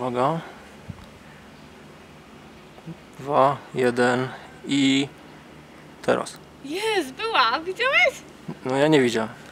Uwaga. 2, 1 i... teraz. Jest, była! Widziałeś? No ja nie widziałem.